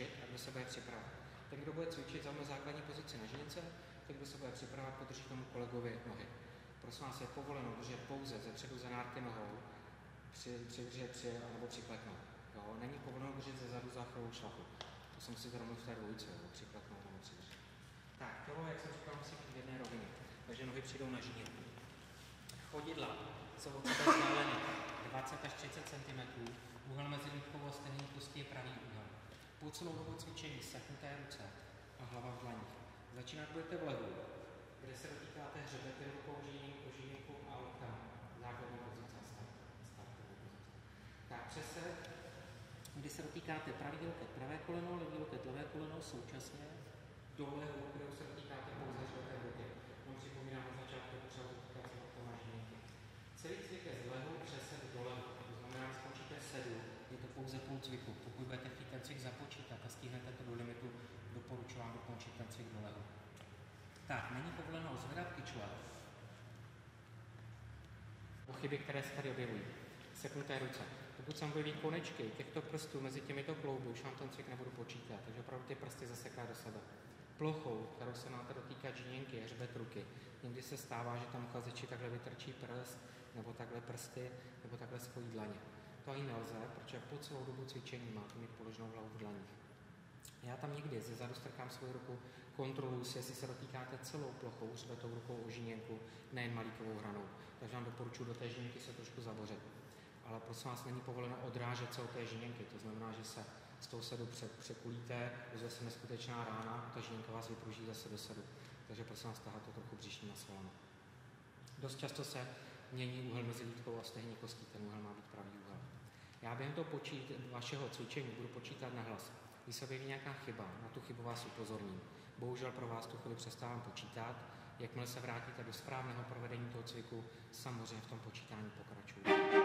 cvičit, a kdo se bude připravovat. Ten, kdo bude cvičit, zaujme základní pozici nožnice, ten, kdo se bude připravovat, podrží tomu kolegovi nohy. Prosím vás, je povoleno držet pouze ze předu zanárky nohou, nebo přikletnou. Jo? Není povoleno držet ze zadu záchrovou šlapu. To jsem si domluvil v té dvojice, přikletnou nebo přidržet. Tak, tělo, jak jsem říkal, musí být v jedné rovině, takže nohy přijdou na žíně. Chodidla jsou od sebe vzdálené 20 až 30 cm, úhel mezi lípkovou a stehní kostí je pravý úhel. Po celou dobu cvičení seknuté ruce a hlava v dlaních. Začínat budete v levu, kde se dotýkáte hřebety rukou, ožíněnkou a loktem. Základní pozice a startovou pozici. Tak přesed, kdy se dotýkáte pravý loket pravé koleno, levý loket levé koleno, současně dole kterou se dotýkáte pouze hřebete ruky. On připomíná na začátku potřebu dotýkat celý cvik je z lehu, přesed dolehu, to znamená, že skončíte sedu, je to pouze půl cviku. Pokud budete chtít ten cvik započítat a stihnete to do limitu, doporučuji vám dokončit ten cvik dolehu. Tak, není povoleno zvedat kyčle. Chyby, které se tady objevují. Seknuté ruce. Pokud se vám objeví konečky těchto prstů mezi těmito klouby, už vám ten cvik nebudu počítat, takže opravdu ty prsty zaseká do sebe. Plochou, kterou se máte dotýkat žíněnky, hřbet ruky. Někdy se stává, že tam uchazeči takhle vytrčí prst, nebo takhle prsty, nebo takhle svojí dlaně. To ani nelze, protože po celou dobu cvičení máte mít položenou hlavu v dlaních. Já tam někdy ze zadu strkám svou ruku, kontroluji si, jestli se dotýkáte celou plochou, hřbetou rukou o žíněnku, nejen malíkovou hranou. Takže vám doporučuji do té žíněnky se trošku zabořit. Ale prosím vás, není povoleno odrážet celou té žíněnky, to znamená, že se z toho sedu překulíte, uzve se neskutečná rána, ta žíněnka vás vypruží zase do sedu. Takže prosím vás, tahat to trochu břišní na svalama. Dost často se mění úhel mezi lítkou a stehní kostí, ten úhel má být pravý úhel. Já během toho vašeho cvičení budu počítat na hlas. Když se objeví nějaká chyba, na tu chybu vás upozorním. Bohužel pro vás tu chvíli přestávám počítat. Jakmile se vrátíte do správného provedení toho cviku, samozřejmě v tom počítání pokračuju.